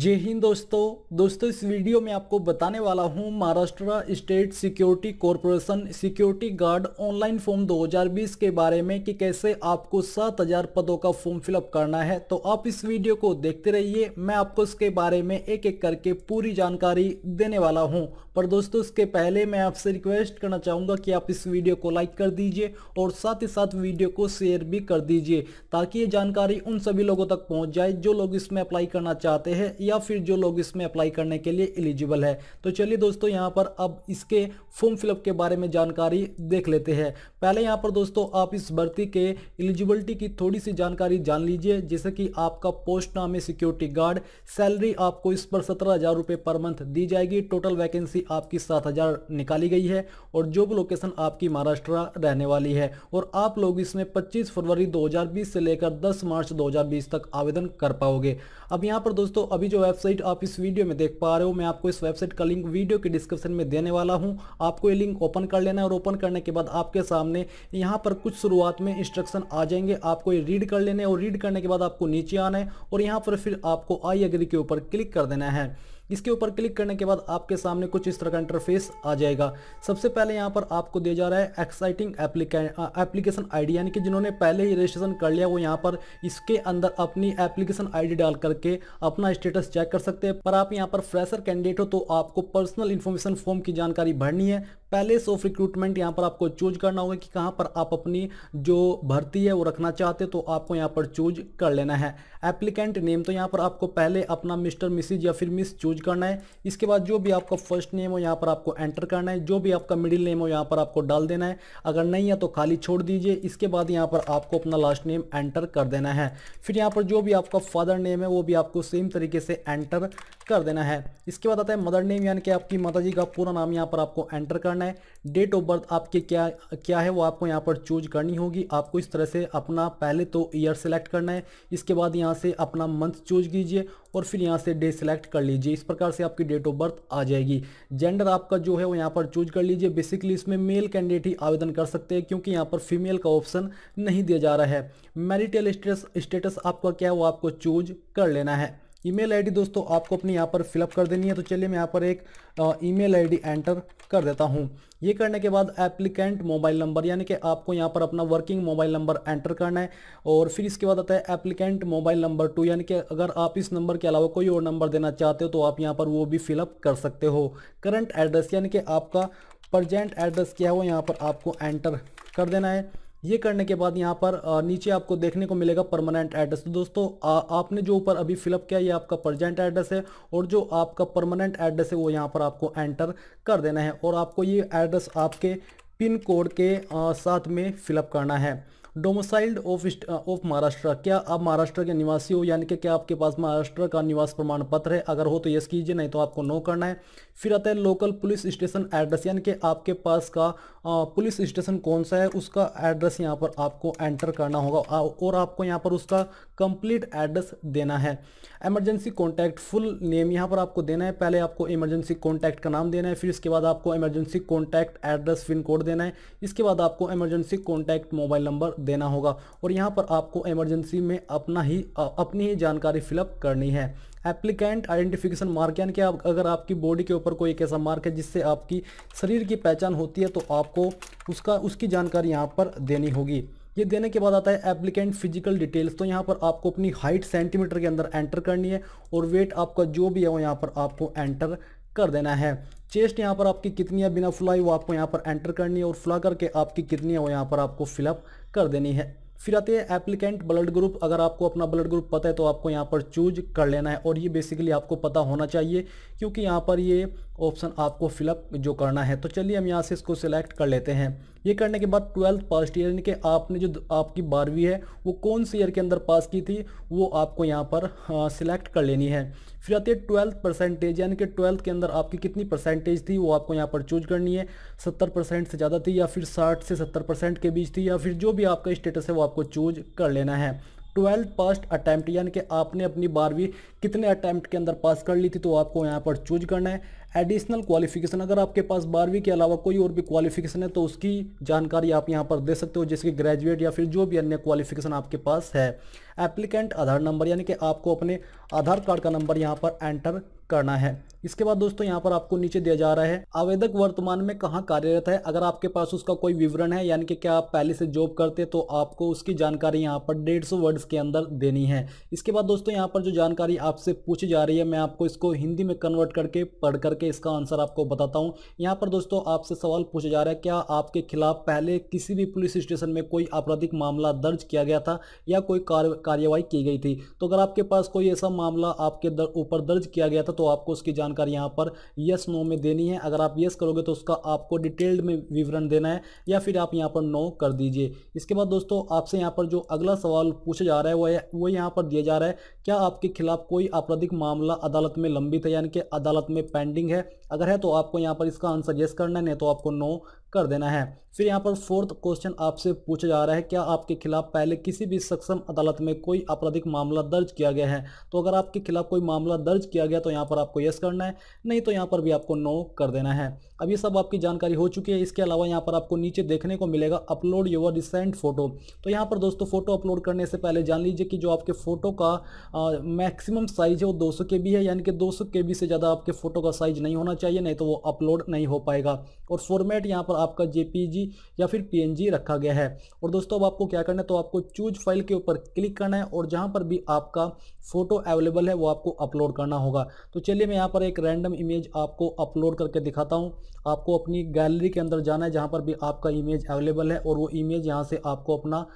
जय हिंद दोस्तों इस वीडियो में आपको बताने वाला हूं Maharashtra state security corporation security guard online form 2020 के बारे में कि कैसे आपको 7000 पदों का फॉर्म फिलअप करना है। तो आप इस वीडियो को देखते रहिए, मैं आपको इसके बारे में एक एक करके पूरी जानकारी देने वाला हूँ। पर दोस्तों इसके पहले मैं आपसे रिक्वेस्ट करना चाहूँगा कि आप इस वीडियो को लाइक कर दीजिए और साथ ही साथ वीडियो को शेयर भी कर दीजिए ताकि ये जानकारी उन सभी लोगों तक पहुँच जाए जो लोग इसमें अप्लाई करना चाहते हैं या फिर जो लोग इसमें अप्लाई करने के लिए एलिजिबल है। तो चलिए दोस्तों यहाँ पर अब इसके फॉर्म फिलअप के बारे में जानकारी देख लेते हैं। पहले यहाँ पर दोस्तों आप इस भर्ती के एलिजिबिलिटी की थोड़ी सी जानकारी जान लीजिए, जैसे कि आपका पोस्ट नाम है सिक्योरिटी गार्ड, सैलरी आपको इस पर 17,000 रुपये पर मंथ दी जाएगी। टोटल वैकेंसी आपकी 7,000 निकाली गई है और जॉब लोकेशन आपकी महाराष्ट्र रहने वाली है और आप लोग इसमें 25 फरवरी 2020 से लेकर 10 मार्च 2020 तक आवेदन कर पाओगे। अब यहाँ पर दोस्तों अभी जो वेबसाइट आप इस वीडियो में देख पा रहे हो, मैं आपको इस वेबसाइट का लिंक वीडियो के डिस्क्रिप्शन में देने वाला हूं। आपको ये लिंक ओपन कर लेना है और ओपन करने के बाद आपके सामने यहां पर कुछ शुरुआत में इंस्ट्रक्शन आ जाएंगे, आपको ये रीड कर लेने और रीड करने के बाद आपको नीचे आना है और यहां पर फिर आपको आई एग्री के ऊपर क्लिक कर देना है। इसके ऊपर क्लिक करने के बाद आपके सामने कुछ इस तरह का इंटरफेस आ जाएगा। सबसे पहले यहाँ पर आपको दिया जा रहा है एक्साइटिंग एप्लीकेशन आईडी, यानी कि जिन्होंने पहले ही रजिस्ट्रेशन कर लिया वो यहाँ पर इसके अंदर अपनी एप्लीकेशन आईडी डाल करके अपना स्टेटस चेक कर सकते हैं। पर आप यहाँ पर फ्रेशर कैंडिडेट हो तो आपको पर्सनल इन्फॉर्मेशन फॉर्म की जानकारी भरनी है। पैलेस ऑफ रिक्रूटमेंट यहाँ पर आपको चूज करना होगा कि कहाँ पर आप अपनी जो भर्ती है वो रखना चाहते हो, तो आपको यहाँ पर चूज कर लेना है। एप्लीकेंट नेम तो यहाँ पर आपको पहले अपना मिस्टर मिसिज या फिर मिस चूज करना है। इसके बाद जो भी आपका फर्स्ट नेम हो यहाँ पर आपको एंटर करना है, जो भी आपका मिडिल नेम हो यहाँ पर आपको डाल देना है, अगर नहीं है तो खाली छोड़ दीजिए। इसके बाद यहाँ पर आपको अपना लास्ट नेम एंटर कर देना है। फिर यहाँ पर जो भी आपका फादर नेम है वो भी आपको सेम तरीके से एंटर कर देना है। इसके बाद आता है मदर नेम, यानी कि आपकी माता जी का पूरा नाम यहाँ पर आपको एंटर करना है। डेट ऑफ बर्थ आपके क्या है वो आपको यहाँ पर चूज करनी होगी। आपको इस तरह से अपना पहले तो ईयर सेलेक्ट करना है, इसके बाद यहाँ से अपना मंथ चूज कीजिए और फिर यहाँ से डे सिलेक्ट कर लीजिए। इस प्रकार से आपकी डेट ऑफ बर्थ आ जाएगी। जेंडर आपका जो है वो यहाँ पर चूज कर लीजिए। बेसिकली इसमें मेल कैंडिडेट ही आवेदन कर सकते हैं क्योंकि यहाँ पर फीमेल का ऑप्शन नहीं दिया जा रहा है। मैरिटल स्टेटस आपका क्या है वो आपको चूज कर लेना है। ईमेल आईडी दोस्तों आपको अपने यहाँ पर फिलअप कर देनी है। तो चलिए मैं यहाँ पर एक ईमेल आईडी एंटर कर देता हूँ। ये करने के बाद एप्लीकेंट मोबाइल नंबर, यानी कि आपको यहाँ पर अपना वर्किंग मोबाइल नंबर एंटर करना है। और फिर इसके बाद आता है एप्लीकेंट मोबाइल नंबर 2, यानी कि अगर आप इस नंबर के अलावा कोई और नंबर देना चाहते हो तो आप यहाँ पर वो भी फिलअप कर सकते हो। करंट एड्रेस, यानी कि आपका प्रजेंट एड्रेस क्या है वो यहाँ पर आपको एंटर कर देना है। ये करने के बाद यहाँ पर नीचे आपको देखने को मिलेगा परमानेंट एड्रेस। तो दोस्तों आपने जो ऊपर अभी फिलअप किया ये आपका परजेंट एड्रेस है और जो आपका परमानेंट एड्रेस है वो यहाँ पर आपको एंटर कर देना है और आपको ये एड्रेस आपके पिन कोड के साथ में फिलअप करना है। डोमिसाइल्ड ऑफ महाराष्ट्र, क्या आप महाराष्ट्र के निवासी हो, यानी कि क्या आपके पास महाराष्ट्र का निवास प्रमाण पत्र है, अगर हो तो यस कीजिए, नहीं तो आपको नो करना है। फिर आता है लोकल पुलिस स्टेशन एड्रेस, यानी कि आपके पास का पुलिस स्टेशन कौन सा है उसका एड्रेस यहाँ पर आपको एंटर करना होगा और आपको यहाँ पर उसका कंप्लीट एड्रेस देना है। एमरजेंसी कॉन्टैक्ट फुल नेम यहाँ पर आपको देना है, पहले आपको इमरजेंसी कॉन्टैक्ट का नाम देना है, फिर इसके बाद आपको emergency contact address pin code देना है, इसके बाद आपको इमरजेंसी कॉन्टैक्ट मोबाइल नंबर देना होगा और यहाँ पर आपको इमरजेंसी में अपनी ही जानकारी फिलअप करनी है। एप्लीकेंट आइडेंटिफिकेशन मार्क, यानी कि अगर आपकी बॉडी के ऊपर कोई एक ऐसा मार्क है जिससे आपकी शरीर की पहचान होती है तो आपको उसकी जानकारी यहाँ पर देनी होगी। ये देने के बाद आता है एप्लीकेंट फिजिकल डिटेल्स, तो यहाँ पर आपको अपनी हाइट सेंटीमीटर के अंदर एंटर करनी है और वेट आपका जो भी है वो यहाँ पर आपको एंटर कर देना है। चेस्ट यहाँ पर आपकी कितनी है बिना फुलाई वो आपको यहाँ पर एंटर करनी है और फुला करके आपकी कितनी है वो यहाँ पर आपको फिलअप कर देनी है। फिर आते हैं एप्लीकेंट ब्लड ग्रुप, अगर आपको अपना ब्लड ग्रुप पता है तो आपको यहाँ पर चूज कर लेना है और ये बेसिकली आपको पता होना चाहिए क्योंकि यहाँ पर ये ऑप्शन आपको फिलअप जो करना है। तो चलिए हम यहाँ से इसको सिलेक्ट कर लेते हैं। ये करने के बाद 12th पास ईयर, यानी कि आपने जो आपकी 12वीं है वो कौन से ईयर के अंदर पास की थी वो आपको यहाँ पर सिलेक्ट कर लेनी है। फिर आती है 12th परसेंटेज, यानी कि 12th के अंदर आपकी कितनी परसेंटेज थी वो आपको यहाँ पर चूज करनी है। 70% से ज़्यादा थी या फिर 60 से 70% के बीच थी, या फिर जो भी आपका स्टेटस है वो आपको चूज कर लेना है। 12 पास्ट अटैम्प्ट, यानी कि आपने अपनी 12वीं कितने अटैम्प्ट के अंदर पास कर ली थी तो आपको यहाँ पर चूज करना है। एडिशनल क्वालिफिकेशन, अगर आपके पास 12वीं के अलावा कोई और भी क्वालिफिकेशन है तो उसकी जानकारी आप यहाँ पर दे सकते हो, जैसे कि ग्रेजुएट या फिर जो भी अन्य क्वालिफिकेशन आपके पास है। एप्लीकेंट आधार नंबर, यानी कि आपको अपने आधार कार्ड का नंबर यहाँ पर एंटर करना है। इसके बाद दोस्तों यहाँ पर आपको नीचे दिया जा रहा है आवेदक वर्तमान में कहाँ कार्यरत है। अगर आपके पास उसका कोई विवरण है, यानी कि क्या आप पहले से जॉब करते हैं, तो आपको उसकी जानकारी यहाँ पर 150 वर्ड्स के अंदर देनी है। इसके बाद दोस्तों यहाँ पर जो जानकारी आपसे पूछी जा रही है, मैं आपको इसको हिंदी में कन्वर्ट करके पढ़ करके इसका आंसर आपको बताता हूँ। यहाँ पर दोस्तों आपसे सवाल पूछा जा रहा है, क्या आपके खिलाफ पहले किसी भी पुलिस स्टेशन में कोई आपराधिक मामला दर्ज किया गया था या कोई कार्यवाही की गई थी। तो अगर आपके पास कोई ऐसा मामला आपके ऊपर दर्ज किया गया था तो आपको उसकी जानकारी यहाँ पर यस नो में देनी है। अगर आप यस करोगे तो उसका आपको डिटेल्ड में विवरण देना है, या फिर आप यहाँ पर नो कर दीजिए। इसके बाद दोस्तों आपसे यहाँ पर जो अगला सवाल पूछा जा रहा है वो यहाँ पर दिया जा रहा है, क्या आपके खिलाफ कोई आपराधिक मामला अदालत में लंबित है, यानी कि अदालत में पेंडिंग है। अगर है तो आपको यहाँ पर इसका आंसर यस करना है, नहीं तो आपको नो कर देना है। फिर यहाँ पर फोर्थ क्वेश्चन आपसे पूछा जा रहा है, क्या आपके खिलाफ पहले किसी भी सक्षम अदालत में कोई आपराधिक मामला दर्ज किया गया है। तो अगर आपके खिलाफ कोई मामला दर्ज किया गया तो यहाँ पर आपको यस करना है, नहीं तो यहाँ पर भी आपको नो कर देना है। अब ये सब आपकी जानकारी हो चुकी है। इसके अलावा यहाँ पर आपको नीचे देखने को मिलेगा अपलोड योर रिसेंट फोटो। तो यहाँ पर दोस्तों फोटो अपलोड करने से पहले जान लीजिए कि जो आपके फोटो का मैक्सिमम साइज है वो 200 KB है, यानी कि 200 KB से ज़्यादा आपके फोटो का साइज नहीं होना चाहिए, नहीं तो वो अपलोड नहीं हो पाएगा। और फॉर्मेट यहाँ पर आपका JPG या फिर PNG रखा गया है। और दोस्तों अब आपको क्या करना है, तो आपको चूज फाइल के ऊपर क्लिक करना है और जहाँ पर भी आपका फोटो अवेलेबल है वो आपको अपलोड करना होगा। तो चलिए मैं यहाँ पर एक रैंडम इमेज आपको अपलोड करके दिखाता हूँ। आपको अपनी गैलरी के अंदर जाना है जहाँ पर भी आपका इमेज अवेलेबल है, और वो इमेज यहाँ से आपको अपना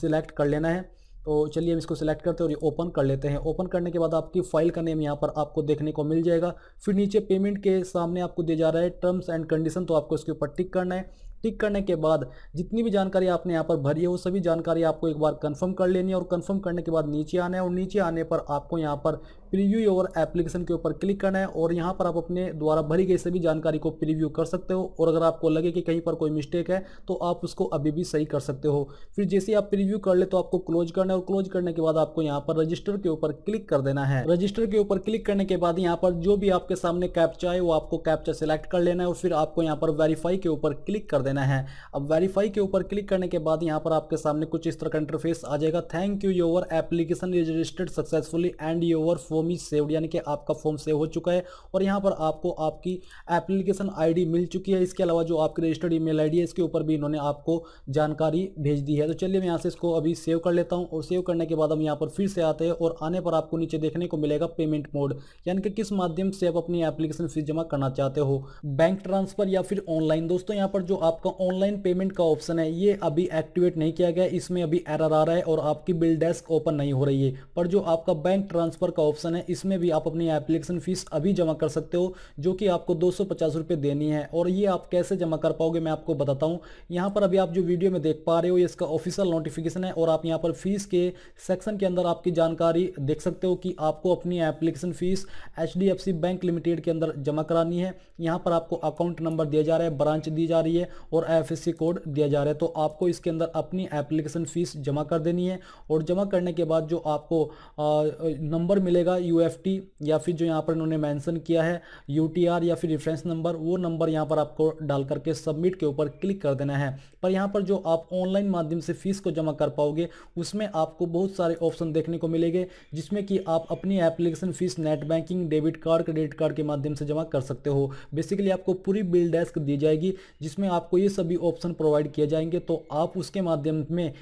सिलेक्ट कर लेना है। तो चलिए हम इसको सिलेक्ट करते हैं और ये ओपन कर लेते हैं। ओपन करने के बाद आपकी फ़ाइल का नेम यहाँ पर आपको देखने को मिल जाएगा। फिर नीचे पेमेंट के सामने आपको दिया जा रहा है टर्म्स एंड कंडीशन, तो आपको इसके ऊपर टिक करना है। टिक करने के बाद जितनी भी जानकारी आपने यहाँ पर भरी है वो सभी जानकारी आपको एक बार कंफर्म कर लेनी है, और कंफर्म करने के बाद नीचे आना है। और नीचे आने पर आपको यहाँ पर प्रीव्यू योर एप्लीकेशन के ऊपर क्लिक करना है, और यहाँ पर आप अपने द्वारा भरी गई सभी जानकारी को प्रीव्यू कर सकते हो। और अगर आपको लगे कि कहीं पर कोई मिस्टेक है तो आप उसको अभी भी सही कर सकते हो। फिर जैसे आप प्रीव्यू कर ले तो आपको क्लोज करना है, और क्लोज करने के बाद आपको यहाँ पर रजिस्टर के ऊपर क्लिक कर देना है। रजिस्टर के ऊपर क्लिक करने के बाद यहाँ पर जो भी आपके सामने कैप्चा है वो आपको कैप्चा सेलेक्ट कर लेना है, और फिर आपको यहाँ पर वेरीफाई के ऊपर क्लिक कर देना है। अब वेरीफाई के ऊपर क्लिक करने के बाद यहाँ पर आपके सामने कुछ इस तरह का इंटरफेस आ जाएगा। Thank you your application is registered successfully and your form is saved, यानी कि आपका फॉर्म सेव हो चुका है। और यहाँ पर आपको आपकी एप्लीकेशन आईडी मिल चुकी है। इसके अलावा जो आपकी रजिस्टर्ड ईमेल आईडी है इसके ऊपर भी इन्होंने आपको जानकारी भेज दी है। तो चलिए मैं यहाँ से इसको अभी सेव कर लेता हूँ, और सेव करने के बाद हम यहाँ पर फिर से आते हैं। और आने पर आपको नीचे देखने को मिलेगा पेमेंट मोड, यानी कि किस माध्यम से आप अपनी एप्लीकेशन फीस जमा करना चाहते हो, बैंक ट्रांसफर या फिर ऑनलाइन। दोस्तों यहाँ पर जो आपका ऑनलाइन पेमेंट का ऑप्शन है ये अभी एक्टिवेट नहीं किया गया, इसमें अभी एरर आ रहा है और आपकी बिल डेस्क ओपन नहीं हो रही है। पर जो आपका बैंक ट्रांसफर का ऑप्शन है इसमें भी आप अपनी एप्लीकेशन फीस अभी जमा कर सकते हो, जो कि आपको 250 रुपये देनी है। और ये आप कैसे जमा कर पाओगे मैं आपको बताता हूँ। यहाँ पर अभी आप जो वीडियो में देख पा रहे हो ये इसका ऑफिशियल नोटिफिकेशन है, और आप यहाँ पर फीस के सेक्शन के अंदर आपकी जानकारी देख सकते हो कि आपको अपनी application fees HDFC bank limited के अंदर जमा करानी है। यहाँ पर आपको अकाउंट नंबर दिया जा रहा है, ब्रांच दी जा रही है और IFSC कोड दिया जा रहा है। तो आपको इसके अंदर अपनी एप्लीकेशन फीस जमा कर देनी है, और जमा करने के बाद जो आपको नंबर मिलेगा UFT या फिर जो यहाँ पर इन्होंने मेंशन किया है UTR या फिर रेफरेंस नंबर, वो नंबर यहाँ पर आपको डाल करके सबमिट के ऊपर क्लिक कर देना है। पर यहाँ पर जो आप ऑनलाइन माध्यम से फीस को जमा कर पाओगे उसमें आपको बहुत सारे ऑप्शन देखने को मिलेंगे, जिसमें कि आप अपनी application fees net banking, debit card, credit card के माध्यम से जमा कर सकते हो। बेसिकली आपको पूरी बिल डेस्क दी जाएगी जिसमें आपको ये सभी ऑप्शन प्रोवाइड किए जाएंगे। तो आप उसके माध्यम में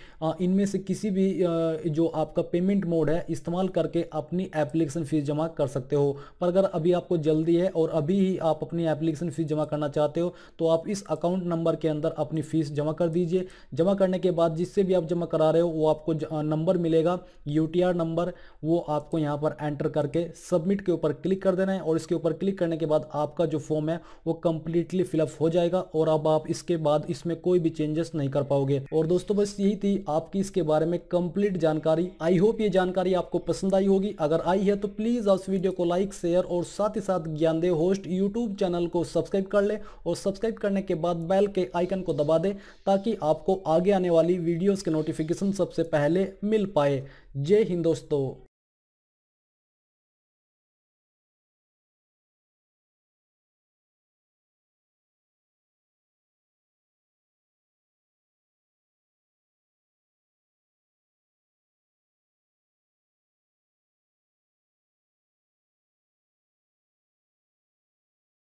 इनमें से किसी भी जो आपका पेमेंट मोड है इस्तेमाल करके अपनी एप्लीकेशन फीस जमा कर सकते हो। पर अगर अभी आपको जल्दी है और अभी ही आप अपनी एप्लीकेशन फीस जमा करना चाहते हो तो आप इस अकाउंट नंबर के अंदर अपनी फीस जमा कर दीजिए। जमा करने के बाद जिससे भी आप जमा करा रहे हो वो आपको नंबर मिलेगा UTR नंबर, वो आपको यहाँ पर एंटर करके सबमिट के ऊपर क्लिक कर देना है। और इसके ऊपर क्लिक करने के बाद आपका जो फॉर्म है वो कंप्लीटली फिलअप हो जाएगा, और अब आप इसके बाद इसमें कोई भी चेंजेस नहीं कर पाओगे। और दोस्तों बस यही थी आपकी इसके बारे में कंप्लीट जानकारी। आई होप ये जानकारी आपको पसंद आई होगी। अगर आई है तो प्लीज़ उस वीडियो को लाइक, शेयर और साथ ही साथ ज्ञानदेव होस्ट यूट्यूब चैनल को सब्सक्राइब कर ले, और सब्सक्राइब करने के बाद बेल के आइकन को दबा दे ताकि आपको आगे आने वाली वीडियोस के नोटिफिकेशन सबसे पहले मिल पाए। जय हिंद दोस्तों।